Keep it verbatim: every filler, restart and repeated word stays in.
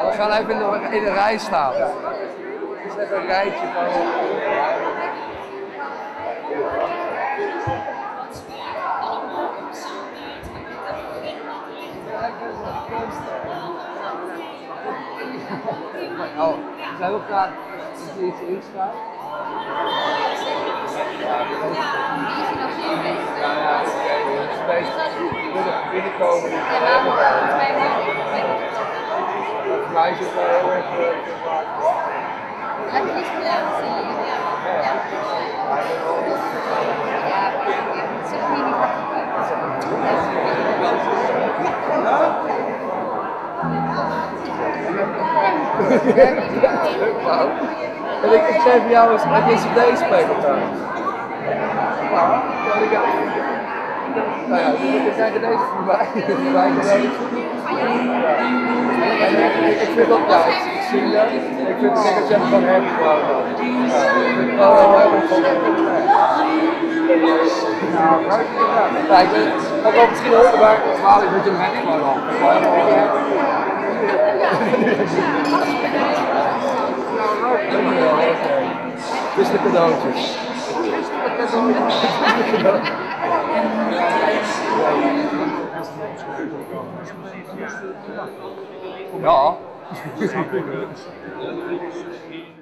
We gaan even in de, in de rij staan. Het is dus even een rijtje van... Oh, we zijn ook graag dat je iets in staat. Binnenkomen. Voor mij is het wel heel erg gemaakt. Laat je niet plaats zien. Ja. Ja, het is een mini pakje. En ik zei voor jou eens, heb je eens op deze spelen trouwens? Ja, dat ik ook. Nou ja, we zijn er deze voorbij. Ik vind dat ja, ik zie dat. Ik vind het lekker zeggen van hem. Nou, ik ben ook wel misschien horen, maar ik moet hem heen maar dan. Dus de cadeautjes. Ja.